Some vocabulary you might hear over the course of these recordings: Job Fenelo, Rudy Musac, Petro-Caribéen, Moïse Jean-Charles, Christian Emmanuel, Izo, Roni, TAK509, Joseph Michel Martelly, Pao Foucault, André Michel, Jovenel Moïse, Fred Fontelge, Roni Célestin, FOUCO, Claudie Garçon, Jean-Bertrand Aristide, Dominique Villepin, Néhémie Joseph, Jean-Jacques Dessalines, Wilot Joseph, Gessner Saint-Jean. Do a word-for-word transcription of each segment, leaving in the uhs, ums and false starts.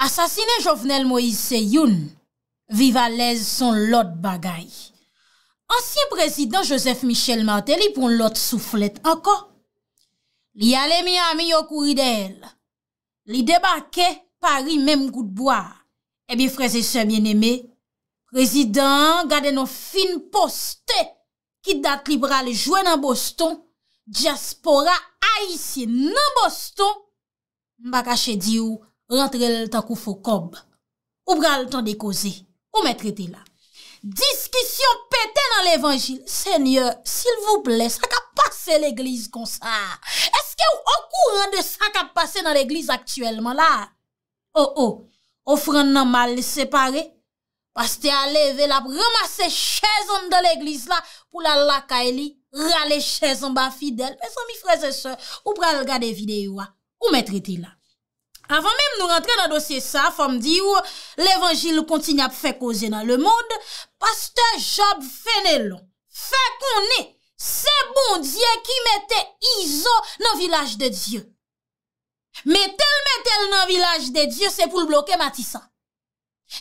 Assassiner Jovenel Moïse c'est youn, vivre à l'aise son l'autre bagay. Ancien président Joseph Michel Martelly pour l'autre soufflette encore. Li allait Miami au courrier d'elle. Li débarquait Paris même coup de bois. Eh bien frères et sœurs bien-aimés, président gardez nos fines postées qui date libre à jouer dans Boston, diaspora haïtienne dans Boston. M'ba caché di ou rentre le temps kou fo kob. Ou bra le temps de causer. Ou mettre traité là. Discussion pété dans l'évangile. Seigneur, s'il vous plaît, ça qu'a passé l'église comme ça. Est-ce que vous au courant de ça qu'a passé dans l'église actuellement là? Oh oh, offrande nan mal séparé. Pasteur a levé la ramasser chaise dans l'église là pour la lakaeli, râler chaise en bas fidèle. Mes amis frères et sœurs, ou pral regarder vidéo ou mettre traité là. Avant même nous rentrer dans le dossier ça, faut me dire l'évangile continue à faire causer dans le monde. Pasteur Job Fenelo fait qu'on est, c'est bon Dieu qui mettait Iso dans le village de Dieu. Mais tel mettait dans le village de Dieu, c'est pour le bloquer Matissa.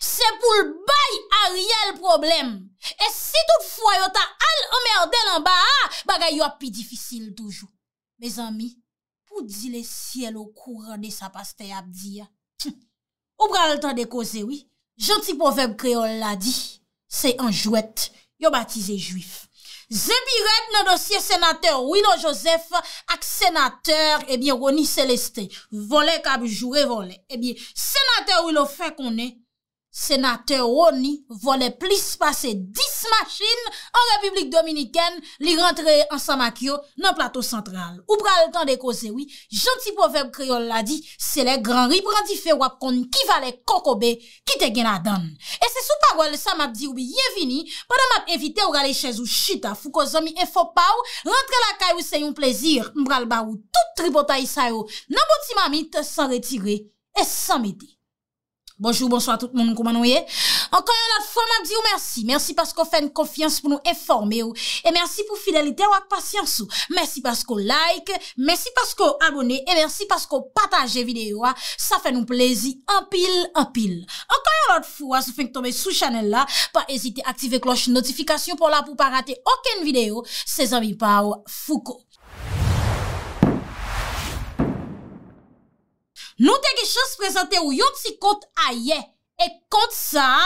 C'est pour le bail Ariel problème. Et si toutefois yon ta al emmerdé en bas, bagay yon plus difficile toujours. Mes amis, ou dit le ciel au courant de sa pasteur Abdi. Ou pral le temps de causer, oui. Gentil proverbe créole l'a dit. C'est un jouette. Yo baptisé juif. Zébiret dans dossier sénateur Wilot Joseph ak sénateur, eh bien, Roni Célestin. Volé kab joué volé. Eh bien, sénateur Wilot fait qu'on est. Sénateur Roni volé plus passer dix machines en République Dominicaine, li rentre ensemble avec yo dans plateau central. Ou pral le temps de causer, oui. Gentil proverbe créole l'a dit, c'est les grands riz prend di fè wap kon qui va les kokobé qui te gen la donne. Et c'est sous parole ça m'a dit ou bienvenue, pendant m'a invité ou aller chez ou chita, Fouco zomi info pa ou, rentre la caille ou c'est un plaisir, m'bral ba ou tout tripotay sa yo, nan bouti mamite sans retirer et sans mettre. Bonjour, bonsoir tout le monde, comment vous êtes? Encore une autre fois, je vous merci. Merci parce que vous faites une confiance pour nous informer. Et merci pour fidélité ou patience. Merci parce que vous like, merci parce que vous abonnez et merci parce que vous partagez vidéo. Ça fait nous plaisir en pile, en pile. Encore une autre fois, si vous faites tomber sous channel là, pas hésiter à activer cloche notification pour là pour pas rater aucune vidéo. C'est amis par Foucault. Nous t'ai chance présenter ou yon ti compte aye et compte ça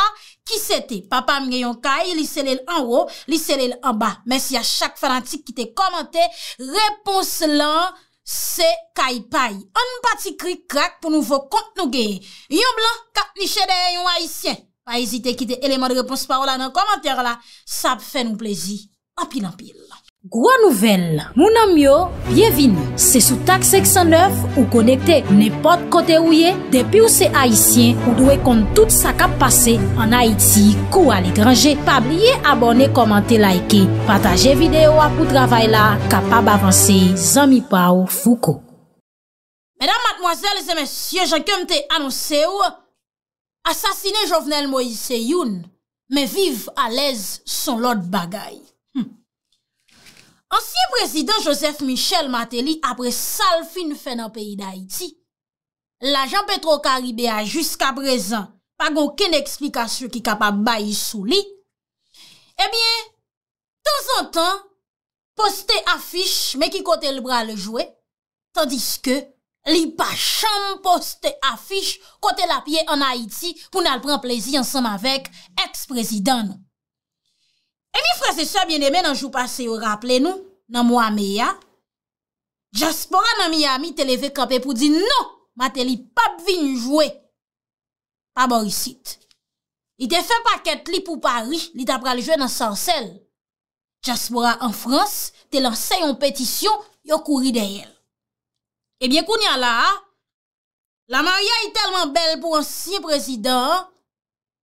qui c'était papa m'gen yon kay li selel en haut li selel en bas. Merci à chaque fanatique qui t'a commenté réponse là c'est kay pay on parti cric crack pour nouveau compte nous gagner yon blanc cap niche derrière yon haïtien pas hésiter quitter élément de réponse par là dans commentaire là ça fait nous plaisir en pile en pile. Gros nouvelle, mon ami yo, bienvenue. C'est sous tak cinq cent neuf ou connecté n'importe côté où y est. Depuis où c'est haïtien, ou doit compte tout ça qui a passé en Haïti, ou à l'étranger. Pas oublier abonner, commenter, liker, partager vidéo pour travail là, capable avancer. Zami Pao Foucault. Mesdames, mademoiselles et messieurs, j'ai comme te annoncé ou assassiner Jovenel Moïse c'est youn, mais vivre à l'aise son l'autre bagaille. Ancien président Joseph Michel Martelly, après Salfin fait dans le pays d'Haïti, l'agent Petro-Caribéen jusqu'à présent, pas aucune explication qui est capable de sous lui. Eh bien, de temps en temps, poster affiche, mais qui côté le bras le jouer, tandis que, li pas cham poster affiche, côté la pied en Haïti, pour nous prendre plaisir ensemble avec ex-président. Et mes frères et sœurs bien-aimés, dans le jour passé, rappelez-nous, dans mois mai, Diaspora dans Miami te levé campé pour dire non, Martelly pas vin jouer. Pas Borisite. Il te fait paquet li pour Paris, il t'a pral jouer dans Sarcelles. Diaspora en France te lancé une pétition, yo couri derrière. Eh bien, kounya là, la Maria est tellement belle pour ancien président,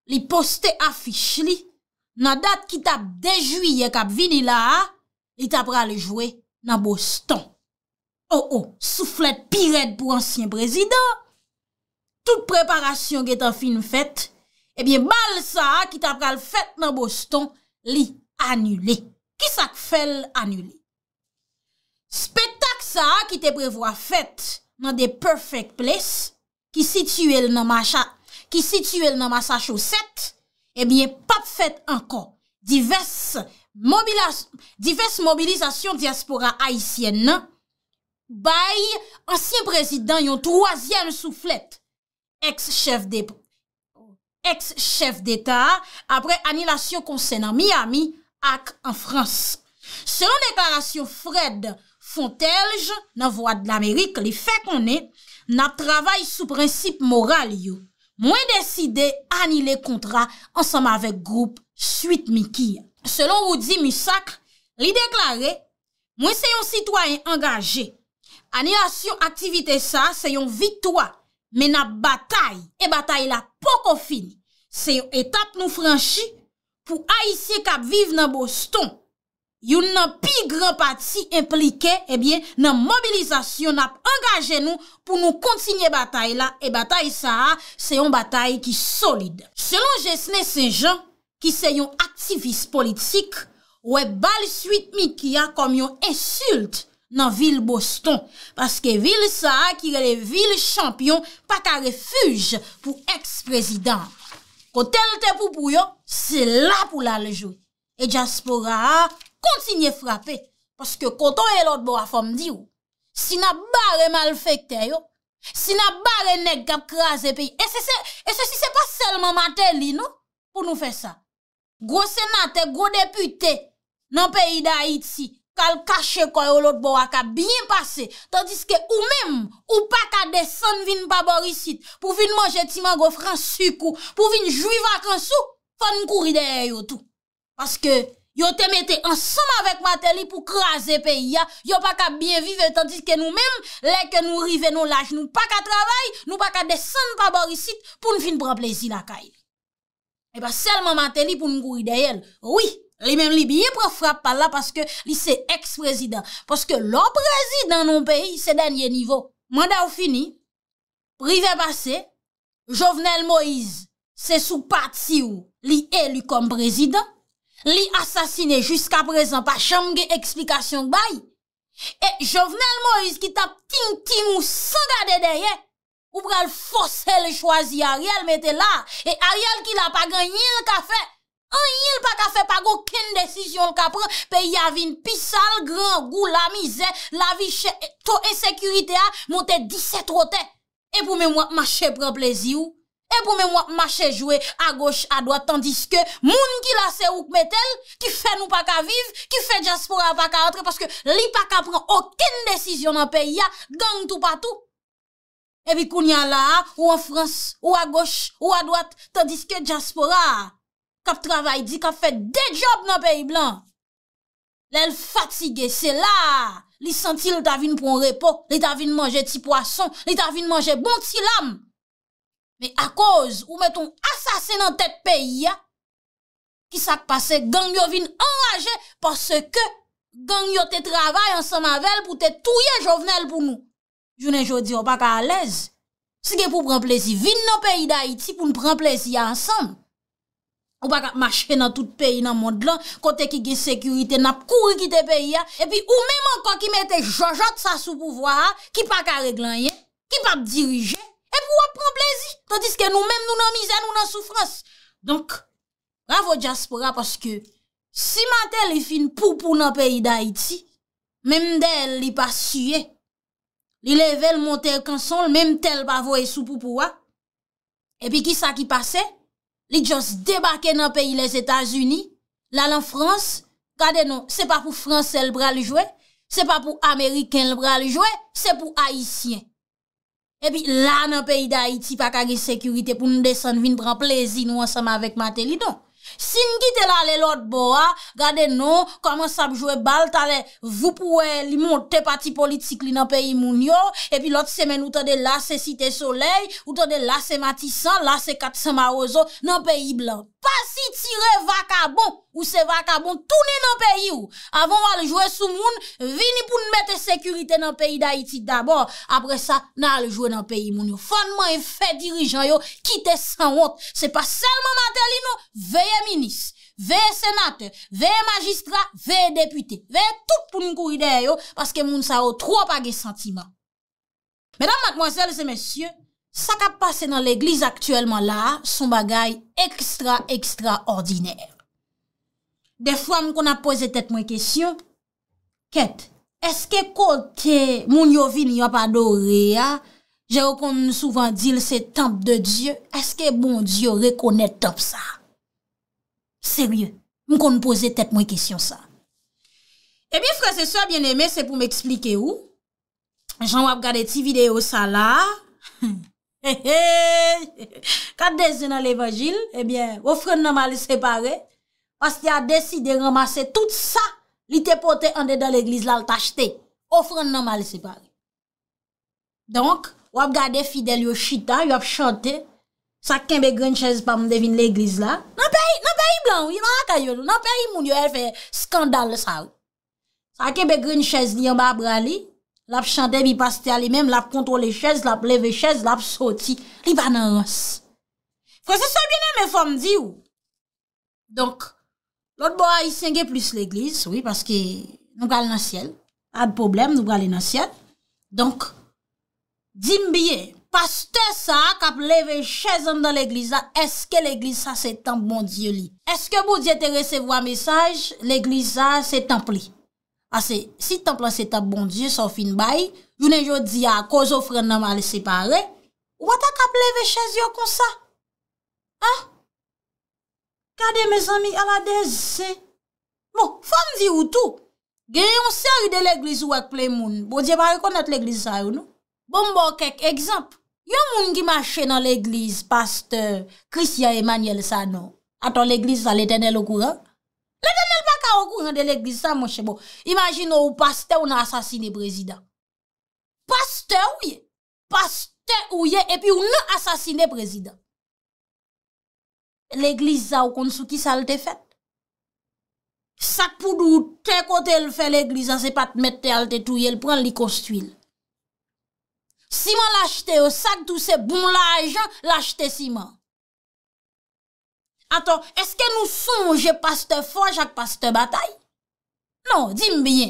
li poste affiche li. Dans la date qui tape deux juillet qui vini là, il t'a pral jouer dans Boston. Oh oh, soufflette pirate pour ancien président. Toute préparation qui est en fin faite, eh bien bal ça qui t'a pral fait dans Boston, li annulé. Qui ça fait annulé? Spectacle ça qui te prévoit fait dans des perfect place qui situé dans marché qui situé dans Massachusetts, eh bien, pas fait encore. Diverses mobilis diverses mobilisations diaspora haïtienne, bail ancien président yon troisième soufflette, ex-chef d'État, ex-chef d'État, après annulation concernant Miami ak en France. Selon déclaration Fred Fontelge, dans Voix de l'Amérique, les faits qu'on est, n'a travaillé sous principe moral yo. Moins décidé annuler contrat ensemble avec groupe Suite Miki. Selon Rudy Musac, li déclaré, moi c'est un citoyen engagé. Annulation activité ça, c'est une victoire, mais n'a bataille et bataille la poko fini. C'est une étape nous franchi pour haïtien k'ap vivre dans Boston. Yon nan pi grand parti impliqué, eh bien, nan mobilisation, n'a engagé nous pour nous continuer bataille là. Et bataille ça, c'est une bataille qui solide. Selon Gessner Saint-Jean, qui c'est un activiste politique, ouais, bal Suite Mikia comme yon insulte dans ville Boston. Parce que ville ça, qui est ville champion, pas qu'à refuge pour ex-président. Kotel te pou pou yo, c'est là pour la le jouer. Et diaspora, continuez frapper. Parce que quand on est l'autre bois, femme dit, si n'a barré malfecté, si n'a barré nèg k'ap krasé pays. Et c'est, et ceci, c'est pas seulement Martelly, non? Pour nous faire ça. Gros sénateur, gros député, dans le pays d'Haïti, k'al caché quoi l'autre bois, k'ap bien passé. Tandis que, ou même, ou pas qu'à descendre, vin pas boricite, pour vin manger timango franc sucou, pour vin jouer vacances, faut nous courir derrière yo tout. Parce que, yo te mette ensemble avec Martelly pour craser pays, yo pas qu'à bien vivre, tandis que nous-mêmes, les que nous rive nous lâche, nous pas qu'à travailler, nous pas qu'à descendre par Borisite pour nous finir prendre plaisir la caille. Et pas seulement Martelly pour nous courir derrière. Oui, les mêmes li bien pour frappe par là parce que li c'est ex-président. Parce que l'autre président dans nos pays, c'est dernier niveau. Mandat ou fini, privé passé, Jovenel Moïse, c'est sous parti ou li élu comme président. Li assassiné jusqu'à présent par chambre explication bail. Et Jovenel Moïse qui tape ting ting ou sans garder derrière. Ou pral forcer le choisir Ariel mettez là. Et Ariel qui l'a pas gagné le café. Un il pas café pas aucune décision le cap prend. Pays a vin pisal grand goût la misère, la vie chère, taux insécurité a monté dix-sept roté. Et pour moi marcher prend plaisir ou. Et pour moi, marcher jouer à gauche, à droite, tandis que, moun qui la se ou metel, qui fait nous pas qu'à vivre, qui fait diaspora pas qu'à entrer, parce que li pas qu'à prendre aucune décision dans le pays, gang tout partout. Et puis, kounya là, ou en France, ou à gauche, ou à droite, tandis que diaspora, kap travail dit, kap fait des jobs dans le pays blanc. L'elle fatigué, c'est là, li senti le tavine pour un repos, li tavine manger petit poisson, li tavine manger bon petit lame. Mais à cause ou mettons assassin dans tête pays qui s'est passé gang yo vinn enragé parce que gang yo te travaille ensemble avec pour te touyer Jovenel pour nous. Jounen jodi on pas à l'aise. Si que pour prendre plaisir vinn dans pays d'Haïti pour nous prendre plaisir ensemble. On pas marcher dans tout pays dans monde là côté qui gen sécurité n'a courir quitter pays et puis ou même encore qui mettait Jojot ça sous pouvoir qui pas à régler qui pas diriger. Et pour prendre plaisir, tandis que nous-mêmes, nous n'en misère, nous n'en souffrance. Donc, bravo diaspora, parce que si Martelly fin pou pou dans le pays d'Haïti, même d'elle, li pas sué, li level monter canson, même tel pas voye sous poupoua. Et puis, qui ça qui passait? Li just débarqué dans le pays les États-Unis, là, en France, regardez non, c'est pas pour Français le bras le jouer, c'est pas pour Américain le bras le jouer, c'est pour Haïtien. Et puis là, dans le pays d'Haïti, pas qu'à sécurité pour nous descendre, venir prendre plaisir, nous ensemble avec Martelly. Donc, si nous quittons là, les l'autre bois, regardez, non, comment ça jouer balle, vous pouvez monter parti politique dans le pays mounio, et puis l'autre semaine, vous tendez là, c'est Cité Soleil, vous tendez là, c'est Matissan, là, c'est quatre cents Marozo, dans le pays blanc. Pas si tirer vacabon, ou c'est vacabon, tourner dans le pays ou. Avant, on va jouer sous moun, vini pour nous mettre sécurité dans le pays d'Haïti d'abord. Après ça, on va jouer dans le pays moun. Fondement et fait dirigeant yo, quitte sans honte. C'est pas seulement Martelly, non. Veillez ministre, veillez sénateur, veillez magistrat, veillez député. Veillez tout pour nous courir derrière yo, parce que moun sa yo trop pas de sentiment. Mesdames, mademoiselles et messieurs, ça qui passe dans l'église actuellement là, son bagay extra, extraordinaire. Des fois, qu'on a posé tête moi question, qu'est-ce est-ce que côté moun yo vini yo pas adoré a, j'ai reconnu souvent dit c'est temple de Dieu, est-ce que bon Dieu reconnaît temple ça? Sérieux, m'kon poser tête moi question ça. Eh bien frères et sœurs bien-aimés, c'est pour m'expliquer où Jean va regarder ti vidéo ça là. Quand des dans l'évangile, eh bien, offrande n'a mal séparé parce qu'il a décidé de ramasser tout ça, il était porté en dedans l'église là, il t'a acheté. Offrande n'a mal séparé. Donc, on regarder fidèle yo chita, yo chanté, ça kembe grande chaise pas me devine l'église là. Nan pays, nan pays blanc, il n'a ka yo, nan pays moun yo elle fait scandale ça. Ça kembe grande chaise li en bas brali. La chante bi pasteur lui même, la contrôler chaise, la lever chaise, la sorti, li pas nan rance. Frère, c'est ça bien mes femmes di ou. Donc l'autre boy haïtien gen plus l'église, oui parce que nous allons dans ciel, pas de problème, nous allons dans ciel. Donc dim bien, pasteur ça k'ap lever chaise dans l'église, est-ce que l'église ça c'est temple bon Dieu li? Est-ce que bon Dieu te recevoir message, l'église ça c'est temple li? Parce que si temple c'est temple bon Dieu sans fin bail, journée jodi à cause offrande n'a mal séparé, ou pas ta cap lever chaise yo comme ça. Hein? Regardez mes amis à la D C. Bon, femme dit ou tout. Gagne on série de l'église ou avec plein monde. Bon Dieu pas reconnaître l'église ça ou non? Bon bon quelques exemples. Yon moun qui marche dans l'église pasteur Christian Emmanuel ça non. Attends l'église ça l'Éternel au courant. L'Éternel pas qu'à au courant de l'église ça, mon cher. Bon, imagine ou pasteur on a assassiné président. Pasteur oui, pasteur oui, et puis on a assassiné président. L'église ça ou kon sou ki ça le fait. Ça pour nous te côté le fait l'église ça c'est pas te mettre à te touyer, le prend li construit. Ciment l'acheter au sac tout c'est bon l'argent, l'acheter ciment. Attends, est-ce que nous songe pasteur Forge avec pasteur Bataille? Non, dis-moi bien.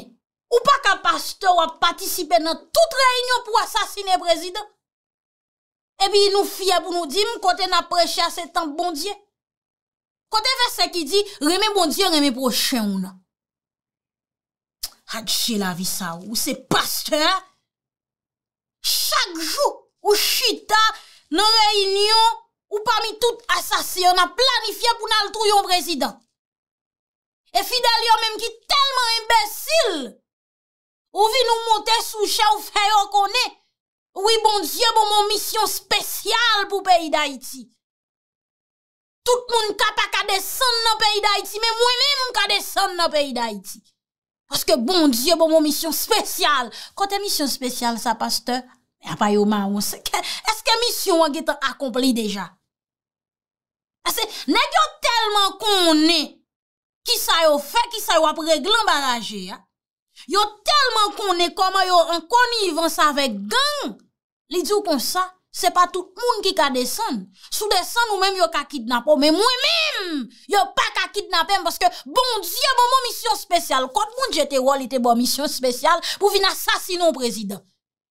Ou pas qu'un pasteur a participé dans toute réunion pour assassiner le président? Et puis, nous fiers pour nous dire, côté n'a prêché à ce temps bon Dieu. Côté verset qui dit, remets bon Dieu, remets prochain. Hadjé la vie ça, ou c'est pasteur. Chaque jour, ou chita, dans réunion, ou parmi tout assassin, on a planifié pour nous trouver un président. Et fidèle yon même qui tellement imbécile, ou vi nous monter sous chè ou fè yon konè. Oui, bon Dieu, bon mon mission spéciale pour pays d'Haïti. Tout moun ka pa ka descendre dans pays d'Haïti, mais moi-même ka descendre dans pays d'Haïti. Parce que bon Dieu, bon mon mission spéciale. Quand mission spéciale, ça pasteur, mais pas yon marron. Est-ce que mission a été accomplie déjà? Parce que nèg yo tellement connaît qui ça yo fait, qui ça yo ap réglan barrage. Yo tellement connaît comment yo en connivence avec gang. Li di comme ça, c'est pas tout monde qui ka descendre. Sous descendre ou même yo ka kidnapper, mais moi même, yo pas ka kidnapper parce que bon Dieu, bon mon mission spéciale. Quand moun jete rôle, il te bon mission spéciale pour venir assassiner un président.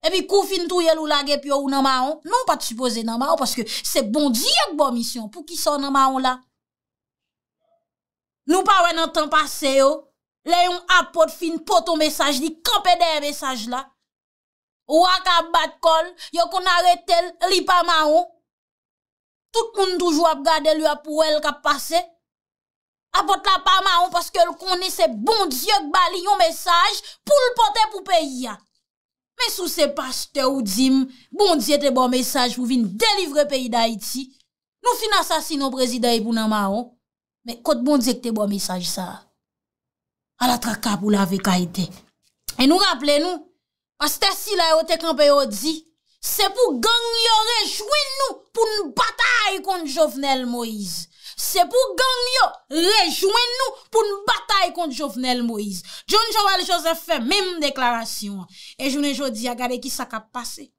Et puis, kou fin touye ou lage pyo ou nan maon. Non, pas de supposer nan maon, parce que c'est bon Dieu qui bon mission. Pour qui sont nan maon là? Nous pas wè nan temps passé yo. Le yon apot fin poto message li, kampe de message là. Ou aka bat kol, yo kon arrêtel, li pa maon. Tout moun toujours ap gade lui ap pou el kap passe. Apot la pa maon, parce que le connaît c'est bon Dieu qui ba li yon message pour le porter pour pays ya. Mais sous ces pasteurs ou dim, bon Dieu te bon message pour venir délivrer pays d'Haïti. Nous fin assassinons président et pour nan maon. Mais quand bon Dieu te bon message ça, à la traka pour la vekaïté. Et nous rappelons, pasteur si la yo te campé ou dit, c'est pour gang yo rejoindre nous pour une bataille contre Jovenel Moïse. C'est pour gang yo rejoindre nous pour une bataille contre Jovenel Moïse. John Jovenel Joseph fait même déclaration. Et je ne jodi a gade qui ça ka passé.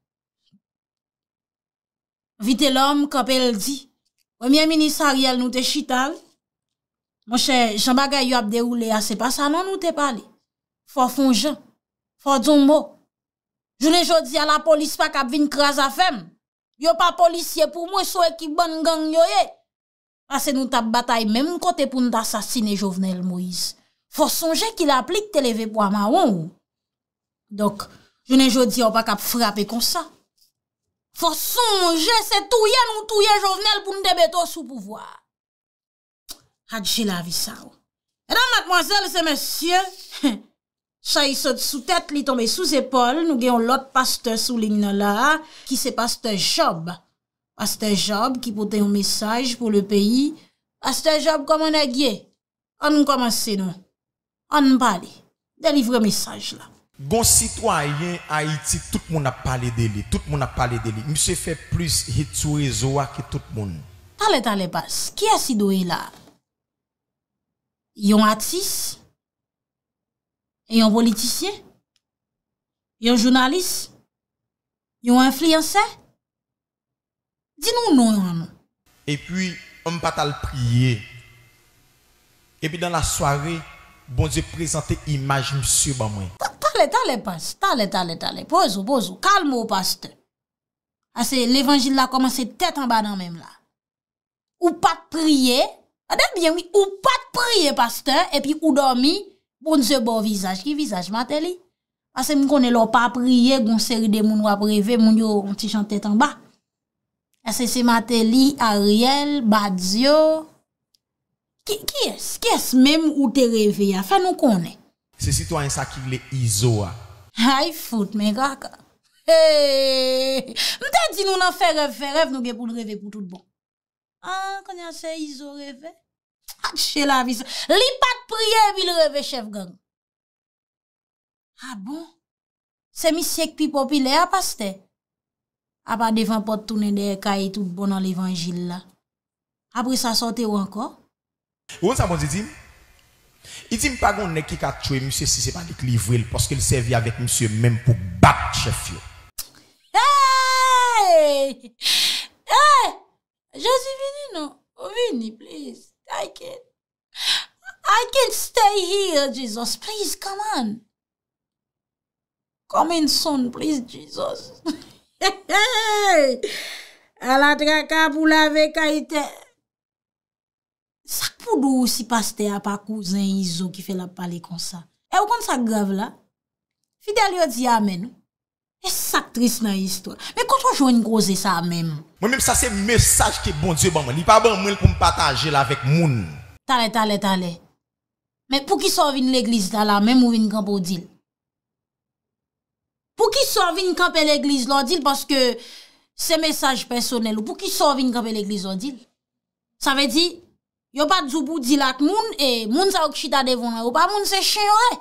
Vite l'homme kapel dit, premier ministre Ariel nous te chital. Mon cher Jean Bagay yo a déroulé à c'est pas ça non nous te parlé. Faut fon Jean. Faut dire mot. Je ne jodi a la police pas ka vinn krasa femme. yo pas policier pour moi, so qui bon gang yo ye. Parce que nous t'a bataille même côté pour nous assassiner Jovenel Moïse. Faut songer qu'il applique télévé pour marron. Donc, je ne jodi on pas cap frapper comme ça. Faut songer c'est touyer nous touyer Jovenel pour nous débéter sous pouvoir. Hadji la vie ça. Mesdames, mademoiselles et messieurs, ça y saute sous tête, li tombe sous épaule. Nous avons l'autre pasteur sous ligne là, qui c'est pasteur Job. Pasteur Job qui porte un message pour le pays. Pasteur Job, comment on est? On commence nous. On parle. Délivre message là. Gon citoyen Haïti, tout le monde a parlé de lui. Tout le monde a parlé de lui. Monsieur fait plus hit sur réseau que tout le monde. Allez, allez, passe. Qui a si doué là? Yon artiste? Et un politicien, un journaliste, un influenceur. Dis-nous non, non. Et puis, on ne peut pas prier. Et puis, dans la soirée, bon Dieu présente image monsieur Bamoui. T'allez, t'allez, passe. T'allez, t'allez, t'allez. Pose, pose. Calme au pasteur. L'évangile là commence tête en bas dans même là. Ou pas prier. Bien, oui. Ou pas prier, pasteur. Et puis, ou dormir. Bon Dieu, bon visage, qui visage, Martelly? Parce que je connais leur pas prier, gon série de moun wap rêve, moun yo on ti chante en bas. Est-ce que c'est Martelly, Ariel, Badio? Qui est-ce? Qui est-ce même ou te rêve ya? Fais nous connaît. C'est citoyen ça qui le iso. Aïe, fout, mes gars. Hey! M'te dit nous n'en fait rêve, fait rêve, nous gen pour le rêve pour tout bon. Ah, quand y'a se iso rêve? Chez la vie. Li pas de prière, il rêve chef gang. Ah bon? C'est monsieur qui populaire, pasteur. A pas devant porte tourner des cailles tout bon dans l'évangile là. Après ça sortait ou encore? Où ça mon dit? Il dit pas qu'on nèg qui ka tuer monsieur si c'est pas de livrer parce qu'il servait avec monsieur même pour battre chef yo. Hey! Hey! Je suis venu non? Vini please. I can't, I can't stay here, Jesus. Please, come on. Come in soon, please, Jesus. A la traka pou lave kaite. Sak pou dou si paste a pa cousin Izo ki fait la parler comme ça. Et ou kon sak grave là? Fidèle yo di amen. Et sak triste dans histoire. Mais quand on joue une grosse ça même. Moi-même, ça c'est un message que bon Dieu bon moi. Il pas bon moi pour me partager avec moun. T'allez, t'allez, t'allez. Mais pour qui sort vin l'église là, même ou vin camper l'odile? Pour qui sort vin camper l'église l'odile parce que c'est message personnel. Ou pour qui sort vin camper l'église l'odile? Ça veut dire, y'a pas de zoubou d'il ak moun et moun sa okchita devant. Ou pas moun se chien, ouais.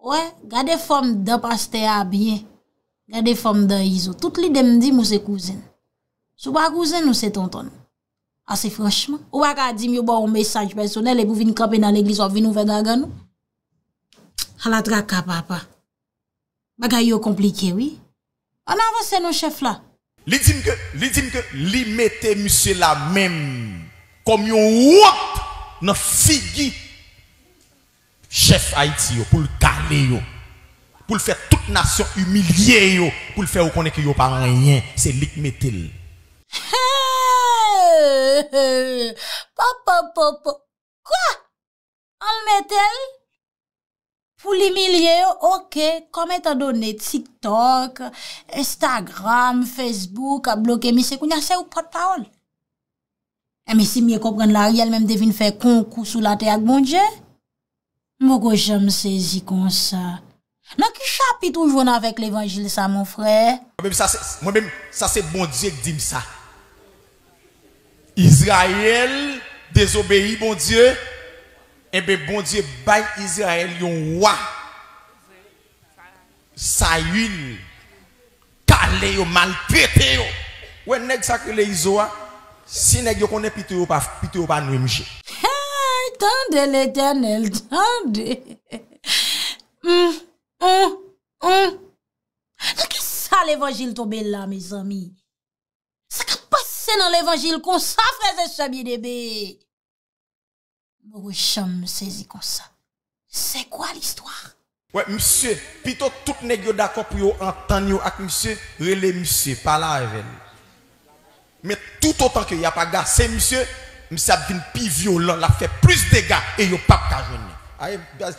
Ouais, gardez forme d'un pasteur bien. Gardez forme de Iso. Tout l'idée me dit, nous c'est cousine. Si pas cousine, nous c'est tonton. Assez franchement. Ou pas dire, nous avons un message personnel et vous venez camper dans l'église, vous venez nous faire dragon. À la traka, papa. Bagay yo compliqué, oui. On avance nos chefs là. Li dit que, li dit que, li mette monsieur la même. Comme yon wop, nan figi. Chef Haïti yo, pour le caler yo. Pour le faire toute nation humiliée, pour le faire reconnaître qu'il n'y a pas rien, c'est lui qui mette. Hey! Papa, papa. Quoi? On mette pour l'humilier, ok, comme étant donné TikTok, Instagram, Facebook, a bloqué, mais c'est qu'on a fait ou pas de parole. Mais si mieux comprendre la réelle, même devine faire concours sous la terre avec mon Dieu, moi, j'aime saisir comme ça. Dans quel chapitre on joue avec l'évangile, ça, mon frère? Moi-même, ça, c'est bon Dieu qui dit ça. Israël désobéit, bon Dieu. Et bien, bon Dieu, bail Israël, yon roi. Saül, calé, yon maltraité, yon. Ouais, nèg ça que les Isoa, si nèg yon connaît, pitié, yon pas, pitié, yon pas, nous, m'jé. Hey, tendez l'Éternel, tendez. Hmm. Hum, hum. Qu'est-ce que ça l'évangile tombe là, mes amis? Ça qu'a passé dans l'évangile comme ça, frère et soeur bien-aimé. Bon, je me saisis comme ça. C'est quoi l'histoire? Ouais, monsieur, plutôt tout nèg yo d'accord pour entendre yo avec monsieur, relé monsieur, pas là avec. Mais tout autant que y a pas gassé monsieur, monsieur a devenu plus violent, l'a fait plus de dégâts et yo pas ka joindre.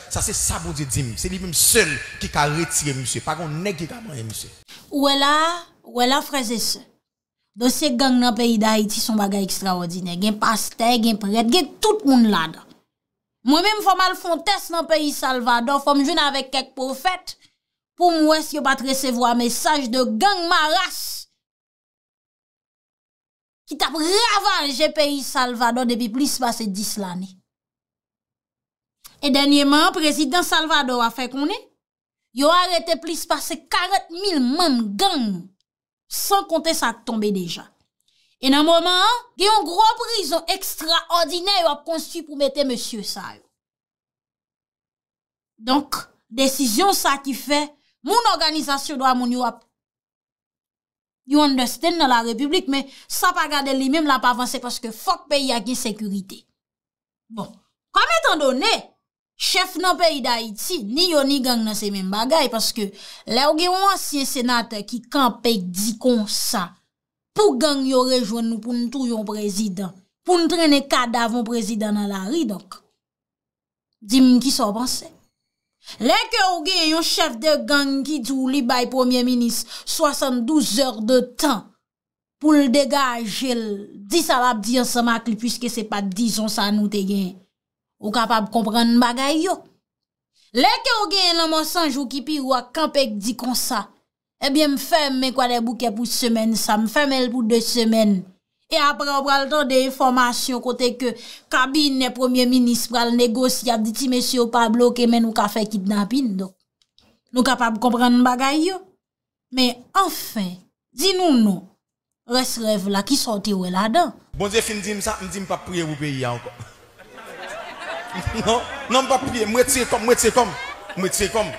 Ça c'est ça bon Dieu dit, c'est lui même seul qui a retiré monsieur, pas qu'on nèg qui a manger monsieur. Ouais là, ouais là frères et sœurs. Dossier gang dans pays d'Haïti son bagage extraordinaire, gen pasteur, gen prêtre, gen tout monde là-dedans. Moi-même, faut mal faire un test dans le pays Salvador, faut me joindre avec quelques prophètes pour moi si je pas recevoir un message de gang maras qui t'a ravagé le pays Salvador depuis plus de dix années. Et dernièrement, le président Salvador a fait qu'on est, il a arrêté plus de quarante mille membres gang sans compter ça tombé déjà. Et dans le moment, il y a une grosse prison extraordinaire construite pour mettre monsieur ça. Donc, décision ça qui fait, mon organisation doit mon yo ap. You understand dans la République, mais ça pas garder lui-même là pas avancer parce que faut que pays a gain sécurité. Bon, comme étant donné, chef dans pays d'Haïti, ni yon ni gang dans ces mêmes bagailles parce que là où y a un ancien sénateur qui campe dit comme ça. Pour gang yo rejoindre nous pour nous tout yon président pour nous traîner cadavre président dans la rue donc dis-moi qui s'en pense les que ou gen yon chef de gang qui dit li bay premier ministre soixante-douze heures de temps pour le dégager dit ça va dire ensemble avec lui puisque c'est pas disons ça nous te gen ou capable comprendre bagay yo les que ou gen l'homme sans jour qui pirou a camper dit comme ça. Eh bien, me fait mes quoi des bouquets pour semaine, ça me fait mes pour deux semaines. Et après, on prend le temps des informations côté que cabinet premier ministre va le négocier, dit si monsieur pas bloqué, mais nous qu'a fait kidnapping donc. Nous capable comprendre bagay yo. Mais enfin, dis-nous non. Reste rêve là qui sorti ou là-dedans. Bon Dieu fin dit ça, me dit pas prier pour pays encore. Non, non pas prier, moi c'est comme moi c'est comme moi c'est comme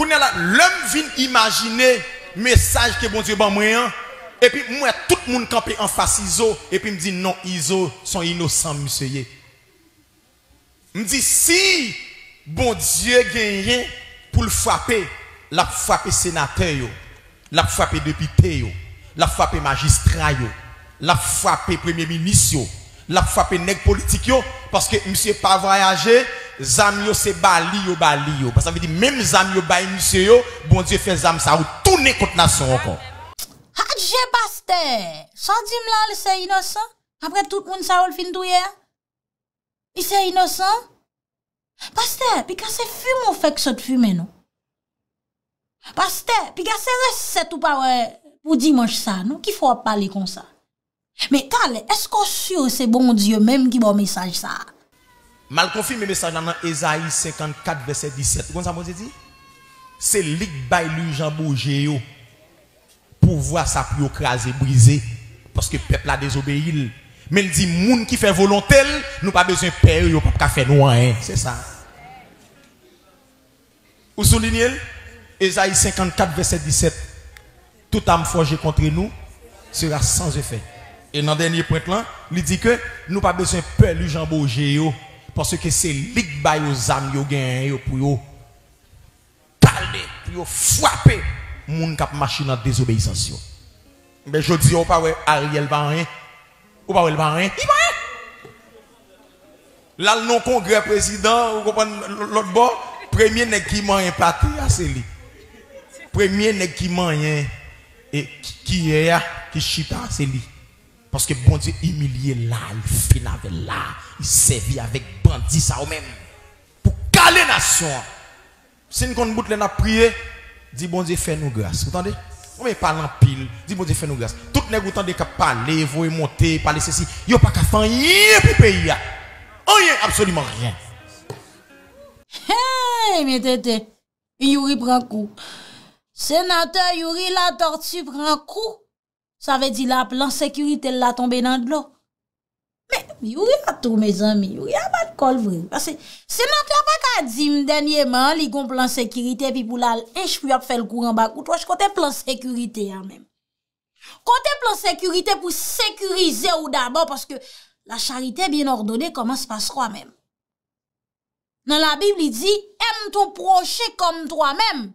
l'homme vient imaginer le message que bon Dieu ban moyen et puis moi tout le monde camper en face iso et puis me dit non iso sont innocents monsieur. Me dit si bon Dieu gagne pour le frapper, l'a frappé sénateur yo, l'a frappé député yo, l'a frappé magistrat yo, l'a frappé premier ministre yo, l'a frappé nèg politique yo parce que monsieur pas voyager. Zam yo se bali yo bali yo. Parce que ça veut dire même zam yo bali monsieur yo, bon Dieu fait zam ça ou tourner contre nation encore. Hadje pasteur, sans dire là c'est innocent. Après tout le monde ça ou le fin touyer. Il c'est innocent. Pasteur, puis quand c'est fume on fait que ça te fume non. Pasteur, puis quand c'est recette ou pas ouais pour dimanche ça, non qu'il faut parler comme ça. Mais tale, est-ce qu'on sûr c'est bon Dieu même qui bon message ça? Mal confirmé message dans Esaïe cinquante-quatre verset dix-sept. Comment ça vous dit? C'est lik bay lui Jean Bougéo pour voir ça pour écraser briser parce que peuple a désobéi. Mais il dit moun qui fait volonté, nous pas besoin père yo pas faire nous rien, c'est ça. Vous soulignez Esaïe cinquante-quatre verset dix-sept. Toute âme forgée contre nous sera sans effet. Et dans le dernier point là, il dit que nous pas besoin père lui Jean Bougéo. Parce que c'est lik bay yo zam yo gen yo pou yo parler, pou yo frapper moun k'ap marcher dans désobéissance yo. Mais je dis ou pas ouais Ariel va rien. Ou pas elle va rien. Il va. Là le non congrès président, ou comprendre l'autre bord, premier nèg qui manyen parti a c'est li. Premier nèg qui manyen et qui est qui chita c'est li. Parce que bon Dieu humilié là, il fait avec là, il servit avec bandit ça ou même pour caler nation. Si nous comptons bout n'a prié, dit bon Dieu fais nous grâce. Vous entendez? On met parle en pile, dit bon Dieu fais nous grâce. Tout nèg ou tande ka parler, voye monter, parler ceci, yo pas ka faire rien pour pays a. Rien, absolument rien. Hey, mais tété, Yuri prend coup. Sénateur Yuri la tortue prend coup. Ça veut dire la plan sécurité la tombé dans de l'eau. Mais il y a tout mes amis, il y a pas de col vrai parce que sénateur pas ka dim dernièrement, li gon plan sécurité puis pour la enche pour faire le courant bas ou trois côté plan sécurité a même. Côté plan sécurité pour sécuriser ou d'abord parce que la charité bien ordonnée commence par soi-même. Dans la Bible, il dit, aime ton prochain comme toi-même.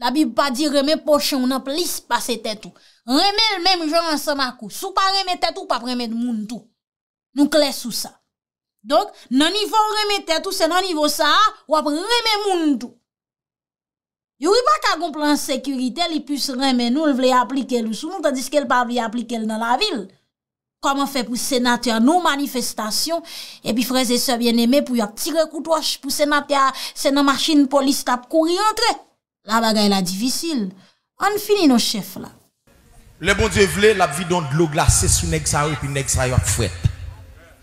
La Bible pas dit, remets pochon, nan plis, passe tête tout. Remets le même genre ensemble à coup. Sou pas remets tête tout, pas remets de moun tout. Nous clés sous ça. Donc, nan niveau remets tête tout, c'est nan niveau ça, ou après remets moun tout. Youri pas qu'à gon plan sécurité, li puisse remet nous, le vle appliquer le sous nous, tandis qu'elle pas vle appliquer dans la ville. Comment faire pour sénateur non manifestation et puis frères et sœurs bien-aimés pour y tirer coutoche pour sénateur c'est dans machine police t'a courir entrer la bagaille la difficile on finit nos chefs là le bon Dieu veut la vie donne de l'eau glacée sous nèg ça et puis nèg ça y a frette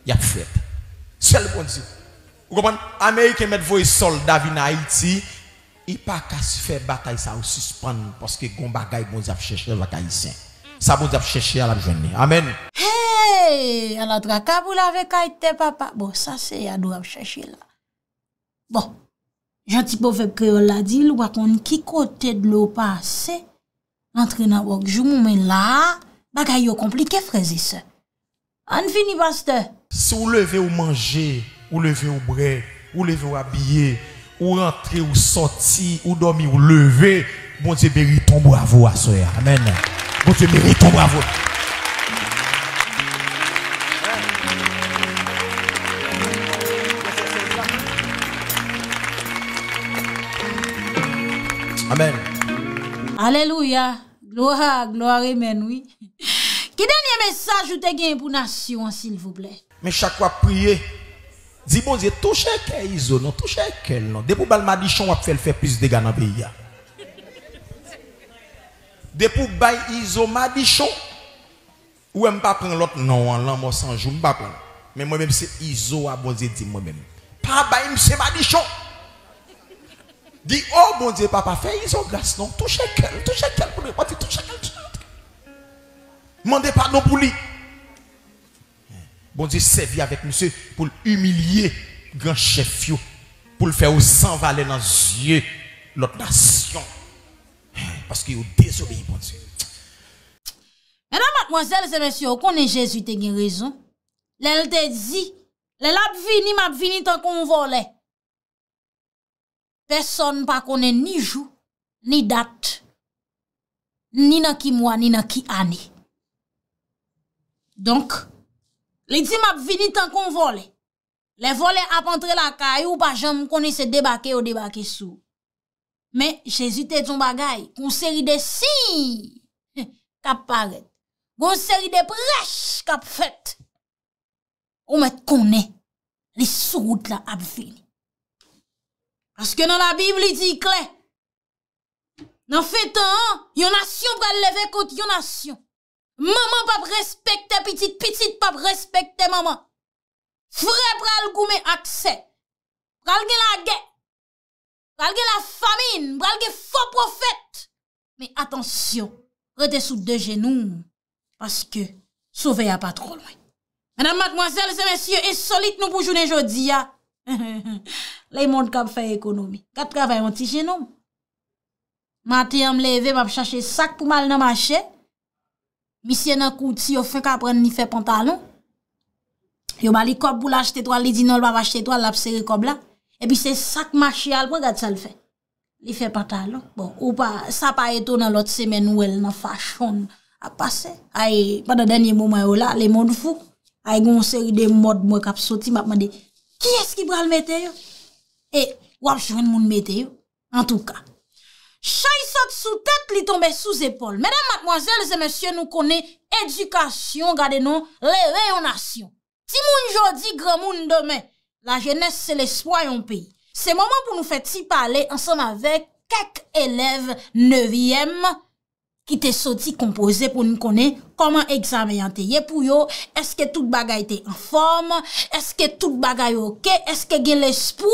y a frette c'est le bon Dieu vous comprenez américain met voyer soldat vinn Haïti il pas qu'à faire bataille ça ou suspendre parce que gon bagaille bon Dieu chercher la haïtien ça bon Dieu chercher à la journée amen. Hey, à la traka pour la vekaïte, papa. Bon, ça c'est à doit chercher là. Bon, gentil pauvre créole la dit, ou à qu'on qui côté de l'eau passe, entre dans wok joum, mais là, bagay yo compliqué, frères et sœurs. On finit, pasteur. Si vous levez ou manger, ou levez ou bray, ou levez ou habillé, ou rentrez ou sorti, ou dormi ou lever, bon Dieu mérite ton bravo à soeur. Amen. Bon Dieu mérite ton bravo. Amen. Alléluia. Gloire, gloire, amen, oui. Qui dernier message ou te gagne pour nation, s'il vous plaît? Mais chaque fois prier, dis bon Dieu, touche à Iso, non, touche à quel, non. Depuis Balmadichon, on va faire plus de dégâts dans le pays. Depuis Iso, Madichon, ou on ne pas prendre l'autre, non, on ne sans jour, on pas prendre. Mais moi-même, c'est Iso, à bon Dieu, dis moi-même. Pas Baïm, c'est Madichon. Dis, oh bon Dieu, papa, fais ils ont grâce, non? Touchez quel, touchez quel pour le parti, touchez quel. Demandez pardon pour lui. Bon Dieu, servi avec monsieur pour humilier grand chef, pour le faire au sang valer dans les yeux, l'autre nation. Parce qu'il est désobéi, bon Dieu. Mesdames, mademoiselles et messieurs, qu'on est Jésus, t'es une raison. L'elle te dit, l'elle a vini, m'a vini tant qu'on volait. Personne pas connaît ni jour, ni date, ni dans qui mois, ni dans qui année. Donc, les dit m'a vini tant qu'on vole. Les volés a rentré la caille ou pas jamais connaissent débarquer ou débarquer sous. Mais Jésus te ton bagay, une série de signes k'ap paraît. Une série de prêches k'ap fait. On met connaît les sous là a vini. Parce que dans la Bible, il dit clair. Dans fait temps, yon nation va lever contre yon nation. Maman pas respecter petite, petite pas respecter maman. Frère pral goume accès. Pral gen la guerre. Pral gen la famine, pral gen faux prophète. Mais attention, rete sous deux genoux parce que sauver y a pas trop loin. Mesdames, mademoiselles et messieurs, insolite nous pour journée jodi a. Les monde qui fait économie. Qui travaille en petit génome. Matin, je me lève, je cherche sac pour mal dans le marché. Monsieur n'a couti, il fait qu'apprendre ni faire pantalon. Il m'a dit qu'on pour l'acheter toi, il dit non, il va acheter toi, il a serré comme là. Et puis c'est sac marché, il regarde ça le fait. Il fait pantalon. Bon, ou pas, ça pas étonnant l'autre semaine où elle n'a fashion à passer. Aïe, pendant le dernier moment, là, les monde fou. Aïe, une série de modes, moi, qui sorti, m'a demandé. Qui est-ce qui va le mettre? Et, ou ap jwenn moun mette yo? En tout cas. Chay saute sous tête, li tombe sous épaule. Mesdames, mademoiselles et messieurs, nous connaissons éducation, gardez nous lever en nation. Si moun jodi, grand moun demain. La jeunesse, c'est l'espoir en pays. C'est moment pour nous faire si parler ensemble avec quelques élèves neuvième qui te sorti composé pour nous connaître comment examen yé pour yo, est-ce que toute bagay était en forme, est-ce que toute bagay ok, est-ce que gen l'espoir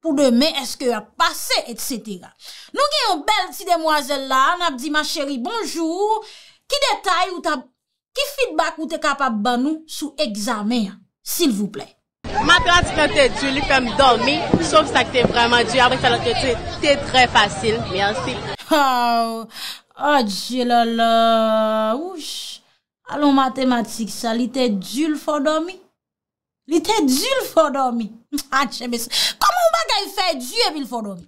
pour demain, est-ce que a passé, et cetera. Nous avons une belle petite demoiselle là, on a dit ma chérie, bonjour, qui détail ou ta, qui feedback ou t'es capable de nous sous examen, s'il vous plaît. Ma pratique était dure, il fait me dormir, sauf ça que t'es vraiment dur, après ça que t'es très facile, merci. Oh. Oh, Dieu, là, là, ouch. Allons, mathématiques, ça, l'était dul, faut dormir. L'était dul, faut dormir. Ah, Dieu, mais comment on va il fait Dieu et puis il faut dormir.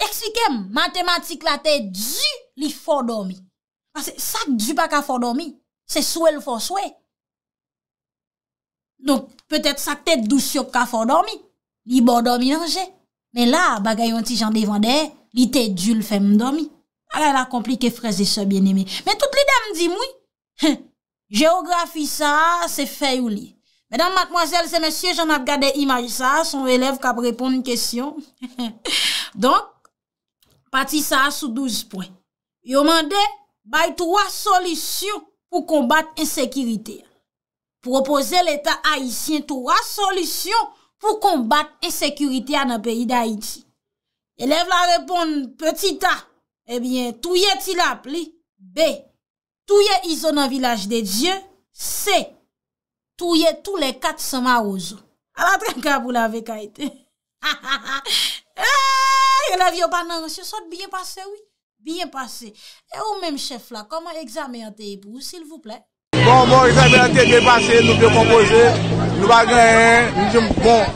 Expliquez-moi, mathématiques là, t'es Dieu, il faut dormir. Parce que ça, Dieu pas qu'à faut dormir. C'est souhait, il faut souhait. Donc, peut-être ça, t'es douce, il faut dormir. Il bon dormir, mais là, bagay yon ti jan devant derrière, il t'es Dieu, il fait m'dormir. Alors, là, compliqué, frères et sœurs bien-aimés. Mais toutes les dames disent, oui, géographie, ça, c'est fait ou li. Mesdames, mademoiselles et messieurs, j'en ai regardé image ça, son élève qui a répondu une question. Donc, parti ça sous douze points. Yo mandé, bay trois solutions pour combattre l'insécurité. Proposer l'État haïtien trois solutions pour combattre l'insécurité dans le pays d'Haïti. Élève la répond, petit A, eh bien, touye ti la pli, B, touye iso dans village de Dieu, C, touye tous les quatre cents marozo. Alors, très pour la vekaite. Ah, la vie pas non, c'est bien passé, oui. Bien passé. Et au même chef là, comment examiner pour vous, s'il vous plaît? Bon, bon, examiner est passé, nous devons composer, nous pas gagner, nous sommes bons.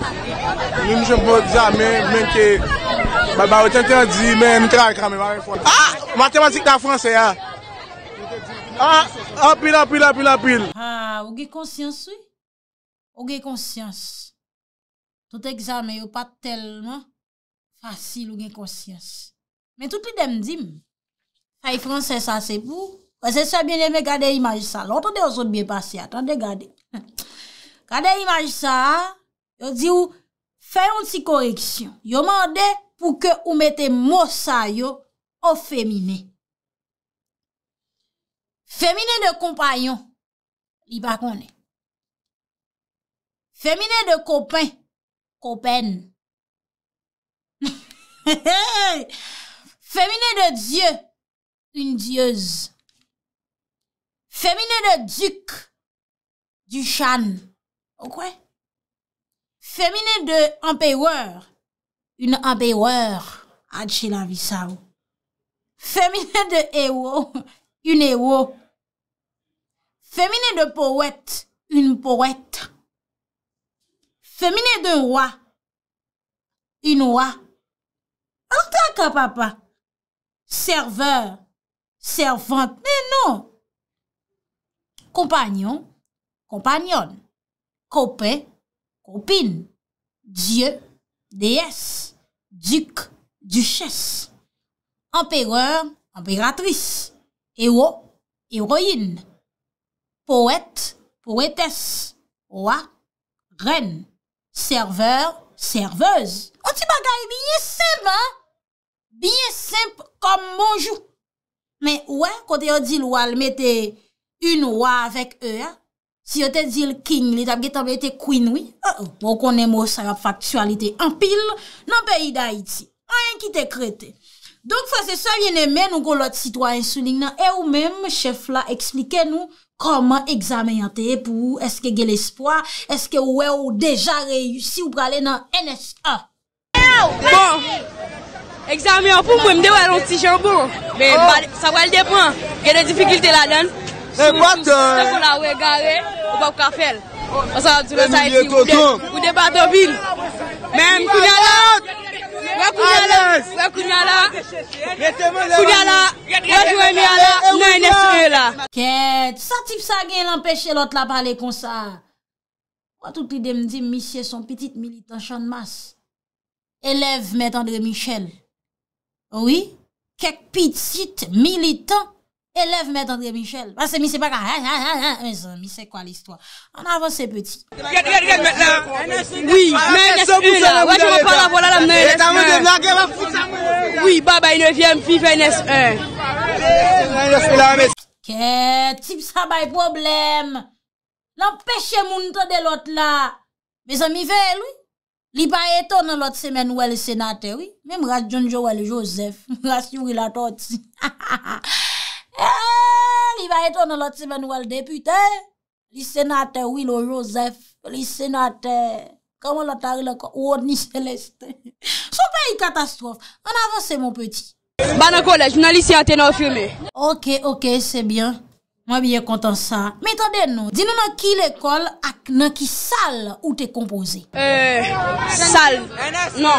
Nous sommes bons examens, même que. Bah, bah, on t'entendit, mais nous travaillons quand même. Ah, mathématiques en français, ah. Ah, ah, pile, ah, pile, ah, pile, ah, pile. Ah, vous avez conscience, oui? Vous avez conscience. Tout examen, vous pas tellement. Facile ou bien conscience. Mais tout le monde dit, les Français, ça c'est pour. C'est ça bien aimé, regardez l'image ça. L'autre de vous autres bien passé, attendez, regardez. Regardez l'image ça, vous dit, fais une petite correction. Vous demandez pour que vous mettez mot ça au féminin. Féminin de compagnon, il ne connaît pas. Féminin de copain, copaine. Féminin de Dieu, une dieuse. Féminin de duc, du chan. Ok? Féminin de empereur, une empereur. Adche la vie ça. Féminin de héros, une héros. Féminin de poète, une poète. Féminin de roi, une roi. En tant que papa, serveur, servante, mais non. Compagnon, compagnonne, copain, copine, dieu, déesse, duc, duchesse, empereur, impératrice, héros, héroïne, poète, poétesse, roi, reine, serveur, serveuse. On t'y bagaille bien simple, hein? Bien simple comme bonjour. Mais ouais, quand on dit loi, il mettait une roi avec eux. Si on te dit le king, il était queen, oui. Pour qu'on ait mot ça, la factualité en pile dans le pays d'Haïti. Rien qui te crété. Donc, c'est ça, bien aimé, nous avons l'autre citoyen soulignant. Et ou même, chef là, expliquez-nous comment examiner pour est-ce que vous avez l'espoir, est-ce que vous avez déjà réussi ou pour aller dans N S A. Examen pour moi, je me un petit jambon. Mais ça va le dépendre. Il y a des difficultés là-dedans. Mais quoi de. On va regarder, on va faire. On va dire ça ici. Ou débattre en ville. Même Kouniala. Kouniala. Kouniala. Kouniala. Kouniala. Non, il ça type ça gagne l'empêcher l'autre la parler comme ça. Tout le monde me dit, monsieur, son petit militant champ de masse. Élève, M. André Michel. Oui, quelques petites militants élèvent M. André Michel. Parce que M. c'est pas c'est quoi l'histoire? On avance petit. Oui, mais N S E. Oui, Baba, il neuvième, vive N S E. Quel type ça va problème? L'empêche moun de l'autre là. Mes amis, veulent oui. Li pa étonnant l'autre semaine ou le sénateur, oui. Même Rajon Joel Joseph, rassurez la torti. Li pa étonnant l'autre semaine ou le député, le sénateur Wilot Joseph, le sénateur, comment l'autre arrive encore, Roni Céleste. Son pays catastrophe. En avance, mon petit. Bah, dans le collège, journaliste, il y a un ténor filmé. Ok, ok, c'est bien. Moi bien content ça. Mais attendez nous, dis nous dans qui l'école et dans qui salle où t'es composé? Euh salle. Non.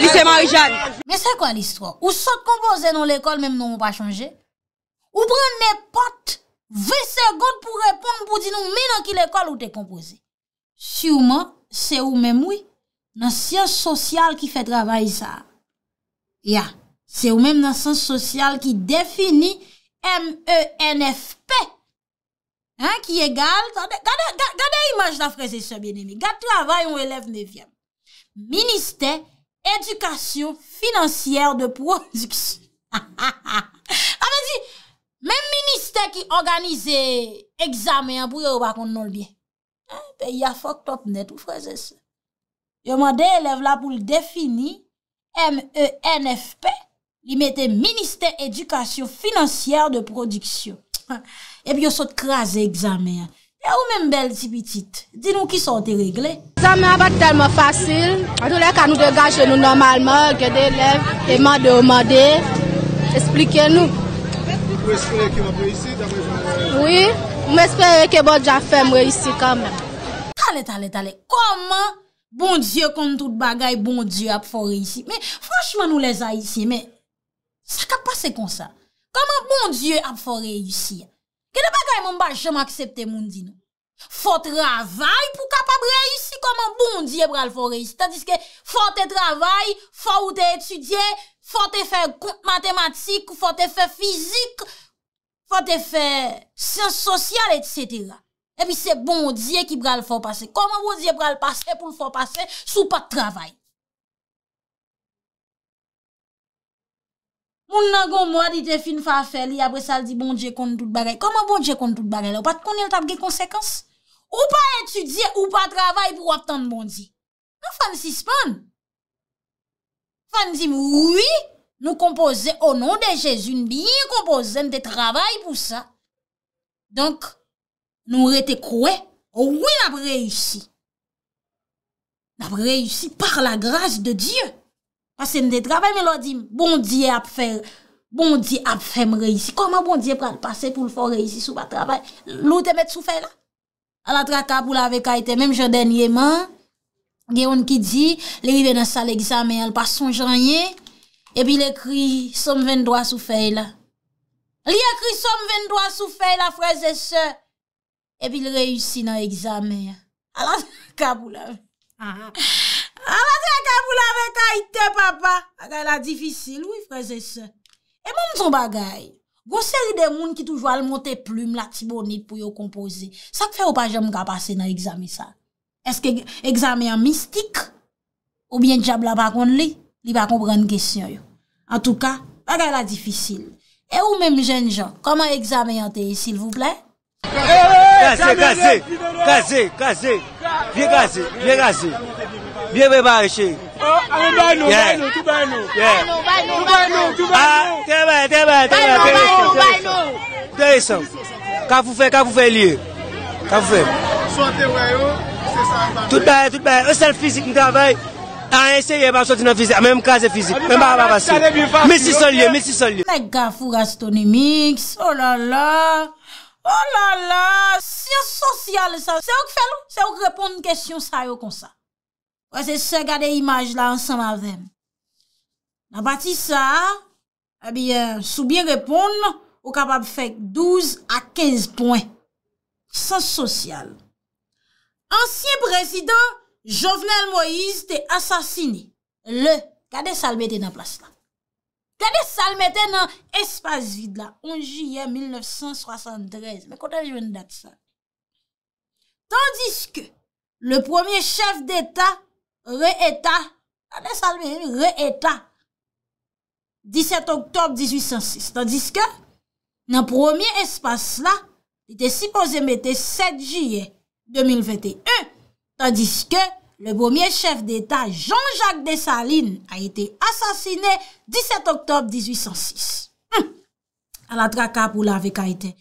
Lycée Marie-Jeanne. Mais c'est quoi l'histoire? Ou sont composé dans l'école même nous pas changer? Ou prend n'importe vingt secondes pour répondre pour dire nous mais dans qui l'école où t'es composé? Sûrement c'est ou même oui. Dans sciences sociales qui fait travail ça. Ya, yeah. C'est ou même dans le sens social qui définit M E N F P. Hein, qui égale, regardez, regardez l'image d'un frère et soeur bien-aimé. Gardez travail, on élève neuvième. Ministère, éducation financière de production. Ah, dit, même ministère qui organise examen, pour yon, va qu'on non le bien. Hein, ben, y a fuck top net, ou frère et soeur. Yon mande élève là pour le définir. M E N F P, il mettait ministère éducation financière de production. Et puis, on saute craser examen. Et ou même belle petite, dis-nous qui sont réglés. L'examen n'est pas tellement facile. En tous les cas, nous dégageons nous normalement, que des élèves, et demander, expliquez-nous. Vous espérez que vous réussissez d'après Jean-Bertrand? Oui, vous espérez que vous avez fait réussir quand même. Allez, allez, allez. Comment? Bon Dieu, comme toute bagaille, bon Dieu, a fort ici. Mais franchement, nous les Haïtiens, mais ça qu'a passé comme ça. Comment bon Dieu a fort réussi? Que de bagaille, mon bâche, j'aime accepter mon dit nous. Faut travail pour capable réussir. Comment bon Dieu a fort réussi? Tandis que faut te travail, faut te étudier, faut te faire mathématiques, faut te faire physique, faut te faire sciences sociales, et cetera. Et puis c'est bon Dieu qui va le faire passer. Comment bon Dieu va le passer pour le faire passer sous pas de travail? Moun nan gon moi dit te fin fa faire li après ça dit bon Dieu compte toute bagaille. Comment bon Dieu compte toute bagaille? Ou pas connait t'a des conséquences? Ou pas étudier ou pas travail pour attendre bon Dieu. Non fan suspend. Fan dit oui, nous composer au nom de Jésus, bien composer de travail pour ça. Donc nous rete croé, oh oui, n'a pas réussi. N'a pas réussi par la grâce de Dieu. Parce que nous travail, mais l'on dit, bon Dieu a fait, bon Dieu a fait me réussir. Comment bon Dieu peut passer pour le faire réussir sous pas travail? L'autre te met sous fait là. À la traka pour la vekaïté, même je dernièrement, il y a un qui dit, les rives dans sa l'examen, elle passe son janvier, et puis il écrit, somme vingt-trois sous fait là. Il écrit, somme vingt-trois sous fait là, frères et sœurs. Et puis il réussit dans l'examen. Alors, Kaboulave. Alors, Kaboulave, Kaïté, papa. C'est la difficile, oui, frères et sœurs. Et mon son bagay. Gon série de moun qui toujours al monter plume, la tibonite pour yon composer. Ça fait ou pas jamais passer dans l'examen ça? Est-ce que l'examen mystique? Ou bien diable la pa konn li? Li pa comprendre question yo. En tout cas, bagay la difficile. Et ou même jeune gens, comment examen yon s'il vous plaît? Cassé, cassé, cassé, cassé, bien cassé, bien cassé, bien préparé chez. Ah, essayez pas sortir dans physique, même cas physique, même pas passer. Mais si seul, mais si seul. La gaffe astronomique, oh là là. Oh là là, science sociale, ça, c'est où que fait l'eau? C'est où que répondre une question, ça, yo, comme ça. Ouais, c'est ça, regarder l'image là, ensemble avec. Dans partie ça, eh bien, sous bien répondre, ou capable de faire douze à quinze points. Science sociale. Ancien président, Jovenel Moïse, t'es assassiné. Le, regardez ça, le mettez dans place là. Regardez ça, le mettait dans l'espace vide, là, onze juillet mille neuf cent soixante-treize. Mais quand est-ce que je viens de ça? Tandis que le premier chef d'État, Ré-État, regardez ça, le Ré-État, dix-sept octobre mille huit cent six. Tandis que, dans le premier espace, là, il était supposé mettre sept juillet deux mille vingt et un. Tandis que, le premier chef d'État, Jean-Jacques Dessalines, a été assassiné dix-sept octobre mille huit cent six. Hum. À la traka pour la vérité.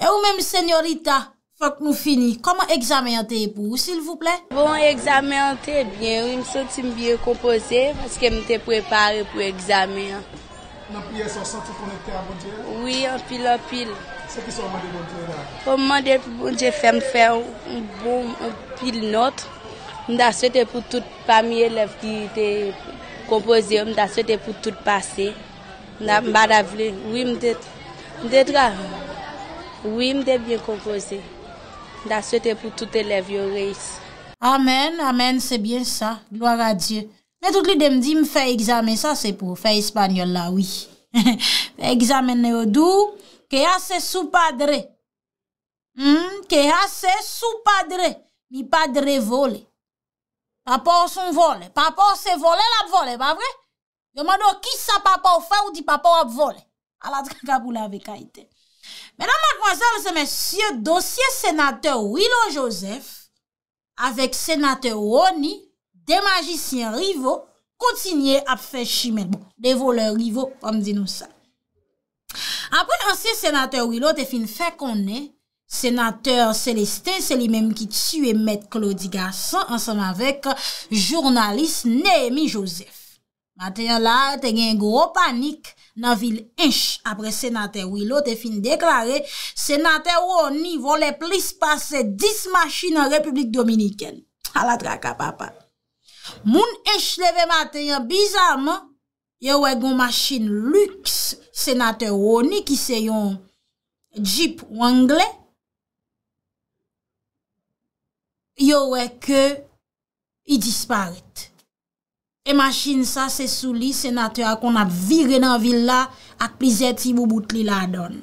Et ou même, señorita, faut que nous finissions. Comment examen pour vous, s'il vous plaît? Bon, examen bien. Je me sens bien composé parce que je me préparé pour l'examen. Dans la prière, vous sentez connecté à votre Dieu? Oui, en pile en pile. C'est qui sont demandés pour Dieu là? On demandait pour Dieu faire faire un bon pile note. On a souhaité pour tout parmi élèves qui étaient composés, on a souhaité pour tout passer. On a badavlé. Oui, on était là. Oui, on était bien composé. On a souhaité pour tout élève réussir. Amen, amen, c'est bien ça. Gloire à Dieu. Mais tout le monde dit me faire examen ça c'est pour faire espagnol là, oui. Examen au dou que hace su padre. Hmm, que hace su padre. Mi padre vole. Papa son vole. Papa c'est volé la vole, pas vrai? Je me demande qui ça papa ou fait ou dit papa a volé. À la traque pour la vérité. Mesdames, mademoiselles et messieurs, dossier sénateur Wilot Joseph avec sénateur Roni, des magiciens rivaux, continuer à faire chimène. Bon, des voleurs rivaux, comme dit nous ça. Après, l'ancien sénateur Wilot te fin fait qu'on est, sénateur Célestin, c'est lui-même qui tue maître Claudie Garçon, ensemble avec journaliste Néhémie Joseph. Maintenant là, te gen gros panique dans ville Inch. Après, sénateur Wilot te fin déclaré, sénateur Roni volait plus passer dix machines en République Dominicaine. À la traka, papa. Moun enche leve matin bizarrement yo wè gon machine luxe sénateur Roni qui c'est yon Jeep Wrangler yo wè que il disparaît et machine ça c'est sous li sénateur qu'on a viré dans ville là ak plusieurs ti boubout li la donne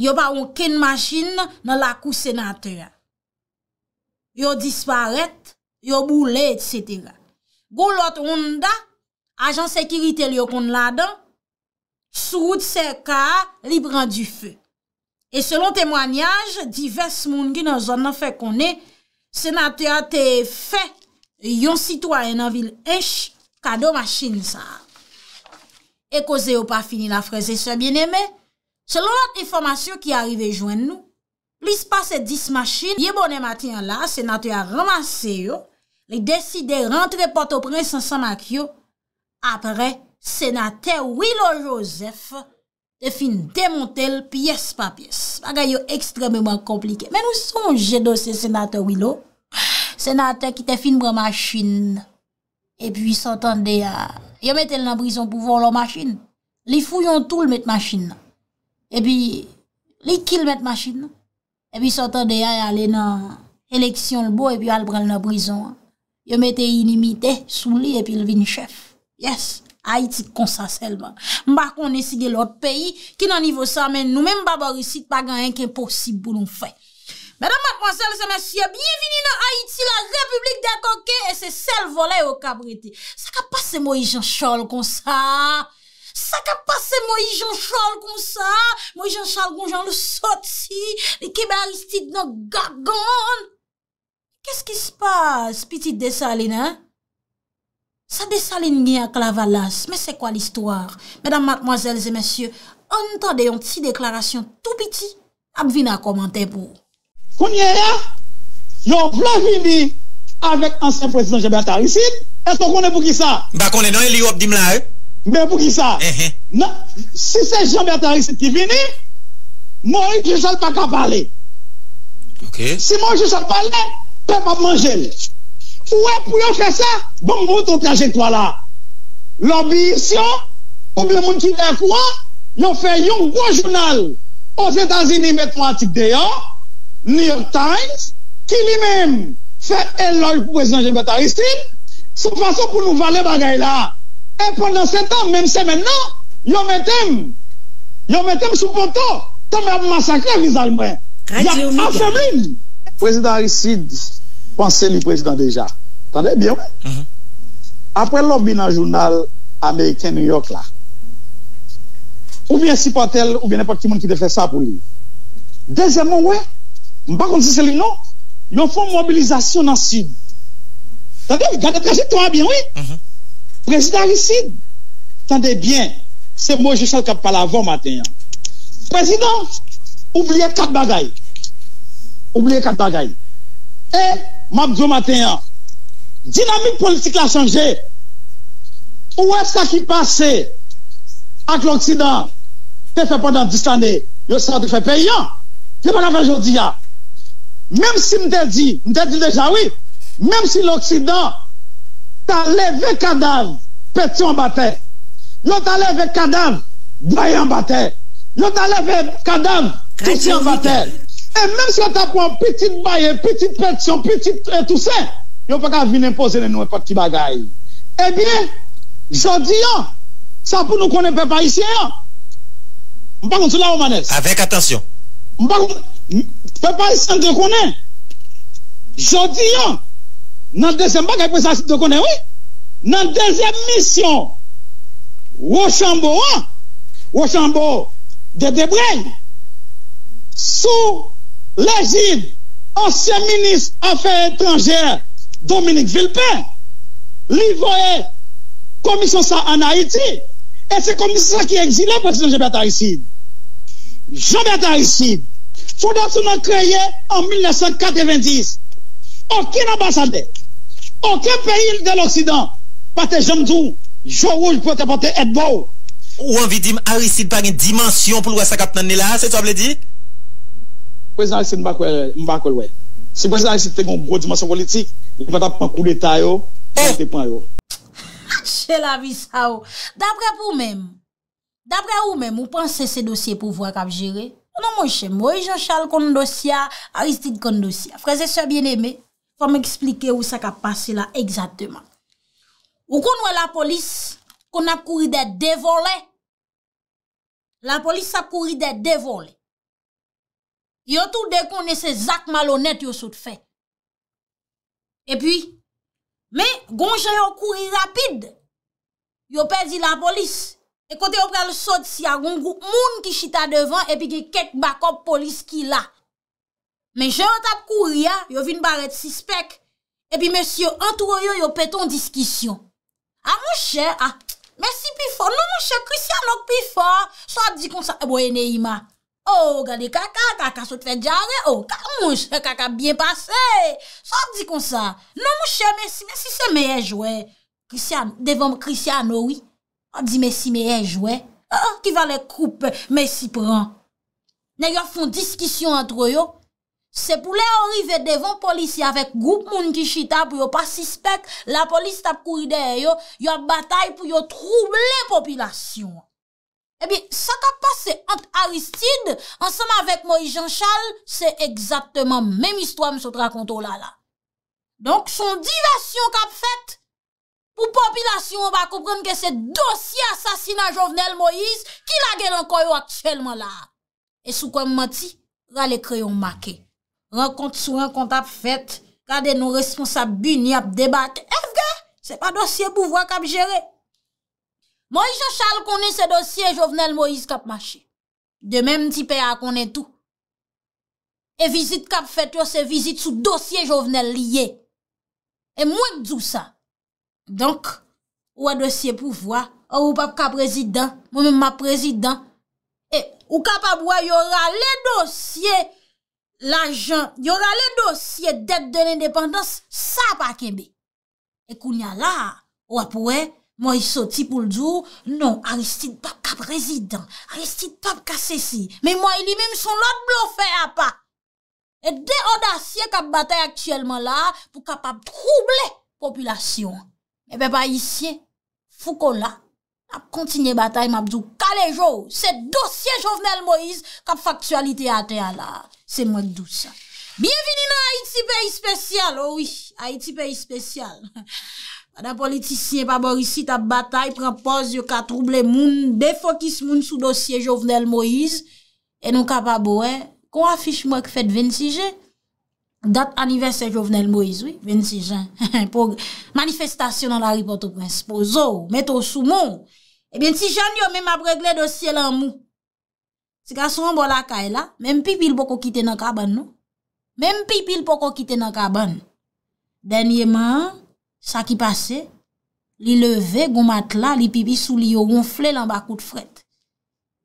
yo pa aucune machine dans la cour sénateur yo disparaît. Yo boule, et cetera. Gon lot Honda, agent sécurité li yo kon la dan, sou route Seka, li pran du feu. Et selon témoignage, divers moun ki nan zon nan fè konnen, sénateur te fè yon citoyen nan ville Ench kado machine sa. Et cause yo pa fini la frère et sœur bien-aimé, selon l'autre information qui arrive joindre nous, plus passe dix machines, yé bonne matin là, sénateur a ramassé yo. Il décide de rentrer Port-au-Prince ensemble avec eux. Après, sénateur Wilot Joseph de fin démonter pièce par pièce. Bagay yo extrêmement compliqué. Mais nous songe dossier sénateur Wilot. Sénateur qui te fin prend machine. Et puis s'entendait à yo mettel en prison pour voler machine. Li fouillon tout le mettre machine. Et puis li kill mettre machine. Et puis s'entendait à aller dans élection le beau et puis al prendre la prison. Yo mette inimité sous lui et puis il vient chef. Yes, Haïti comme ça seulement. M'pa connait si l'autre pays qui dans niveau ça mais nous même pas réussite pas rien qui impossible pour nous faire. Mesdames, mademoiselles et messieurs, bienvenue dans Haïti, la République des coquets et c'est celle volée au cabreté. Ça qu'a passé Moïse Jean-Charles comme ça. Ça qu'a passé Moïse Jean-Charles comme ça. Moïse Jean-Charles gonjan le sorti, les Aristide dans gargone. Qu'est-ce qui se passe, petite Dessaline, hein? Ça Dessaline qui a clavalas, mais c'est quoi l'histoire? Mesdames, mademoiselles et messieurs, entendez une petite déclaration tout petit, abvine à commenter pour. Kounye ya, yon plan vini avec ancien président Jean-Bertrand Aristide, est-ce qu'on connaît pour qui ça? Bah, qu'on est dans les optim là, hein? Mais pour qui ça? Non, si c'est Jean-Bertrand Aristide qui vini, Moïse Jean-Charles pas qu'à parler. Ok. Si Moïse Jean-Charles parlait, pas manger. Ouais, pour yon faire ça, bon, bon, ton trajectoire là. L'ambition, ou bien moun qui l'a quoi, yon fait yon gros journal aux États-Unis, mettons article dehors, New York Times, qui lui-même fait éloge pour président Jean-Bertrand Aristide, c'est façon pour nous valer bagay là. Et pendant ce temps, même c'est maintenant, yon mettez, yon mettez sous poteau, tant même massacrer les Allemands. Yon affaibli. Président Aristide, pensez le président déjà. Attendez bien, oui. Mm-hmm. Après l'objet dans le journal américain New York, là, ou bien si Patel, ou bien n'importe qui monde qui te fait ça pour lui. Deuxièmement, ouais, je ne sais pas si c'est lui, non. Ils font une mobilisation dans le sud. Attendez, regardez, trajectoire bien, oui. Mm-hmm. Président Aristide, attendez bien, c'est moi, je sais qui parle avant matin. Président, oubliez quatre bagailles. Oubliez quatre bagailles. Et, Mabdou matin, dynamique politique a changé. Où est-ce qui passe avec l'Occident? T'es fait pendant dix années. Yo senti fait payant. Je pas la aujourd'hui. Même si me t'a dit, me t'a dit déjà oui, même si l'Occident t'a levé cadavre, pétion en bataille. L'on t'a levé cadavre, braille en bataille. L'on t'a levé cadavre, tout en bataille. Et même si on t'a pris un petit bail, petite pétion, petite euh, tout ça, on ne peut pas venir imposer nous n'importe qui bagaille. Eh bien, je dis, ça pour nous connaître pas ici. On ne peut pas dire la romanesque. Avec attention. On ne peut pas ici de connaître. Je dis, dans le deuxième bac, après ça, de connaître, oui. Dans la deuxième mission, Rochambeau, Rochambeau de Debreuil, sous l'égide ancien ministre affaires étrangères Dominique Villepin, l'Ivoire commission ça en Haïti, et c'est commission ça qui exilait le président Jean-Bertrand Aristide. Jean-Bertrand Aristide, fondation créée en mille neuf cent quatre-vingt-dix. Aucun ambassadeur, aucun pays de l'Occident, pas de Jamdou, Jorouge pour te porter et beau. Ou envie de dire Aristide par une dimension pour le ça cap là, c'est ça que vous dit? Président Aristide Mbakol, ouais. Si le président Aristide a une grosse dimension politique, il va pas prendre coup d'état, il va te prendre. C'est la vie, ça. D'après vous-même, d'après vous-même, vous pensez ces dossiers pour voir cap gérer? Non, mon cher, Moïse Jean-Charles comme dossier, Aristide comme dossier. Frères et sœurs bien-aimés, faut m'expliquer où ça a passé là exactement. Ou qu'on voit la police, qu'on a couru des dévolés. La police a couru des dévolés. Yo tout déconne ces actes malhonnêtes yo sot fait. Et puis, mais gonje yo couri rapide. Yo perdi la police. Et quand yo pral saute si a gon groupe moun qui chita devant et puis ki quelques backup police qui là. Mais je tap couri a, yo vinn barret suspect. Et puis monsieur entre yo yo péton discussion. Ah mon cher, ah merci plus fort. Non mon cher Christian non plus fort. Soit dit comme ça bon Néhémie. Oh, regardez, caca, caca, ça te fait diarrhée. Oh, mon cher, caca, bien passé. Ça dit comme ça. Non, mon cher, merci, merci, c'est meilleur joueur. Christian, devant Christian, oui. On dit merci, meilleur joueur. Ah, qui va les couper, merci, prend. N'ayant font discussion entre eux. C'est pour les arriver devant policiers avec groupe moun qui chita pour yon pas suspect. La police tape courir derrière yon. Yon bataille pour yon troubler population. Eh bien, ça qui a passé entre Aristide, ensemble avec Moïse Jean-Charles, c'est exactement même histoire, monsieur Traconto là, là. Donc, son diversion qu'a fait, pour population, on va comprendre que c'est dossier assassinat Jovenel Moïse, qui l'a encore actuellement là. Et sous quoi menti, rale crayon marqué. Rencontre sur rencontre a fait, regardez nos responsables, buni a débattre. Eh, c'est pas dossier pouvoir qu'a géré. Moïse Jean-Charles connaît ce dossier Jovenel Moïse cap marché. De même type a connaît tout. Et visite cap fait yo c'est visite sous dossier Jovenel lié. Et moins tout ça. Donc, ou a dossier pouvoir, ou pas cap président, moi même ma président. Et ou capable y aura les dossiers l'argent, y aura les dossiers dette de l'indépendance, ça pas kembe. Et kounya là, ou a poué moi, il sorti pour le jour, non, Aristide pas qu'à président, Aristide pas qu'à ceci. Mais moi, il est même son l'autre bluffé à pas. Et des audacieux qui bataille actuellement là, pour capable troubler population. Eh ben, pas ici, Foucault là, a continué bataille, m'a dit, calé jour, c'est dossier Jovenel Moïse, qui factualité à terre là. C'est moi de ça. Bienvenue dans Haïti, pays spécial, oh oui, Haïti, pays spécial. Madame politicien, pas Borissi, ta bataille, prend pause, yo ka trouble moun, défocus moun sous dossier Jovenel Moïse, et nous capable, eh, qu'on affiche moi qui fait vingt-six juin, date anniversaire Jovenel Moïse, oui, vingt-six juin, pour manifestation dans la rue Port-au-Prince, pozo, metto sous mon, eh bien, si j'en yo même après régler dossier là mou, si garçon bon la caille là, même pipil poko quitter dans cabane, non? Même pipil poko quitter dans cabane. Dernièrement, ça qui passait, li levé, gon matelas, li pipi sous li yo gonflé l'en bas coup de fret.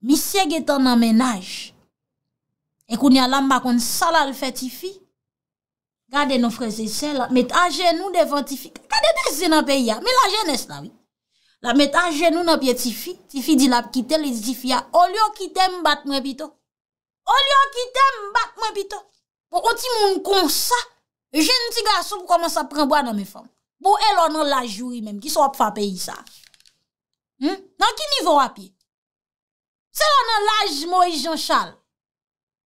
Monsieur getan en ménage. Et qu'on y a l'amba kon ça la le fait tifi. Gardez nos frères et sœurs, met à genoux devant tifi. Gardez des zénan pays, mais la jeunesse là, oui. La met à genoux nan pied tifi. Tifi dit la quitte, les tifi a, au lieu quitte m'bat mwen pito. Au lieu qui t'aime, bat moi piton. Pour un petit monde comme ça, jeune petit garçon commence à prendre bois dans mes femmes. Pour elle, on a la jury même, qui sont pas payer ça. Dans qui niveau à pied? C'est l'on a l'âge Moïse Jean-Charles.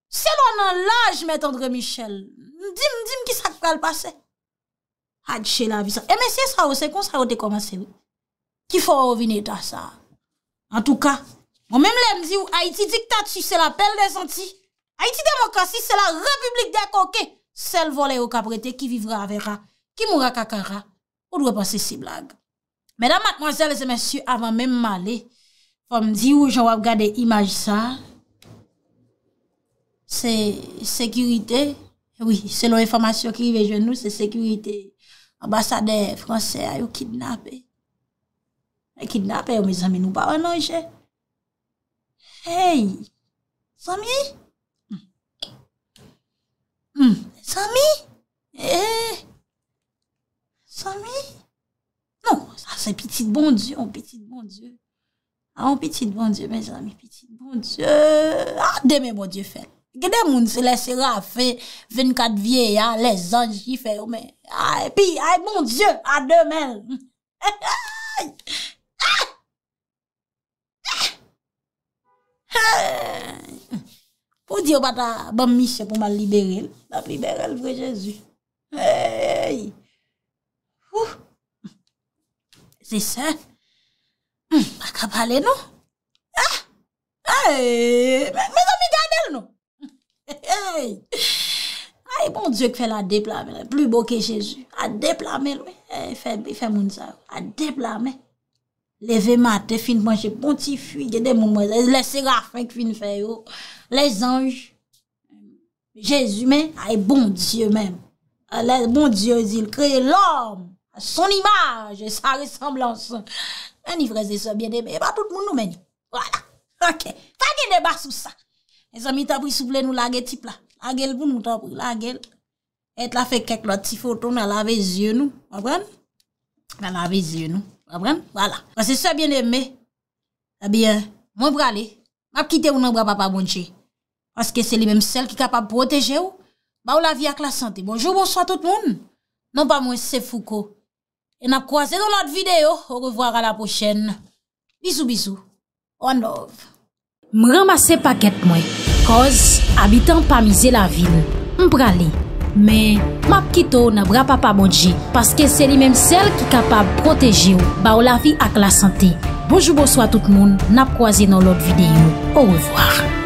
C'est l'on a l'âge, M. André Michel. Dis-moi, dis-moi qui ça va le passer. Hadché la vie ça. Et mais c'est ça, c'est comme ça qu'on a commencé. Qu'il faut revenir à ça. En tout cas, moi-même, je me dis, Haïti dictature, c'est la pelle des Antilles. Haïti démocratie, c'est la république des coquets. Celle volée au caprété qui vivra avec ra, qui mourra kakara. On doit penser ces blagues. Mesdames, mademoiselles et messieurs, avant même m'aller, faut me dire où j'en vais regarder image ça. C'est sécurité. Oui, selon l'information qui arrive chez nous, c'est sécurité. Ambassadeur français a été kidnappé. Kidnappé, mes amis, nous pas non, j'ai. Hey, Samy? Hmm. Samy? Eh? Samy? Non, ça c'est petit bon Dieu, un petit bon Dieu. Ah, un petit bon Dieu, mes amis, petit bon Dieu. Ah, demain, bon Dieu fait. Gede moun se laisse rafé, vingt-quatre vieillards, les anges qui fait, mais, ah, et puis, ah, bon Dieu, à demain. Pour dire, pas ta bonne mission pour me libérer, la libérer le vrai Jésus. Hey. C'est ça. Pas qu'à parler, non? Ah! Ah! Mes amis, gardez-le, non? Hey! Aïe, bon Dieu, qui fait la déplamer, plus beau que Jésus. À déplamer, lui. Il fait mon ça. À déplamer. Levez matin, fin de manger, bon petit fuit, des moments, les séraphins qui viennent faire, les anges, Jésus, mais, aïe, bon Dieu, même. Le bon Dieu dit, il crée l'homme, à son image, et sa ressemblance. Un livre, c'est ça, bien aimé, pas tout le monde nous mène. Voilà. Ok. Pas de débat sur ça. Les amis, t'as pris souple, nous la gueule, type là. La gueule, vous nous t'as pris, la gueule. Et t'as fait quelques petites photos, nous lavé les yeux, nous. Vous comprenez? Nous lavé les yeux, nous. Voilà. C'est ça bien aimé. Eh bien, moi, je aller. Je vais quitter ou non, papa bonché. Parce que c'est les mêmes celles qui sont capables de protéger ou. Bah, ou la vie avec la santé. Bonjour, bonsoir tout le monde. Non, pas moi, c'est Foucault. Et nous croisé dans l'autre vidéo. Au revoir à la prochaine. Bisous, bisous. On love. Je ramasse paquet moi. Cause, habitant pas miser la ville. Je aller. Mais, m'a quitto n'a bra papa bonji parce que c'est lui-même celle qui est capable de protéger ou, ba ou la vie avec la santé. Bonjour, bonsoir tout le monde, n'a croisé dans l'autre vidéo. Au revoir.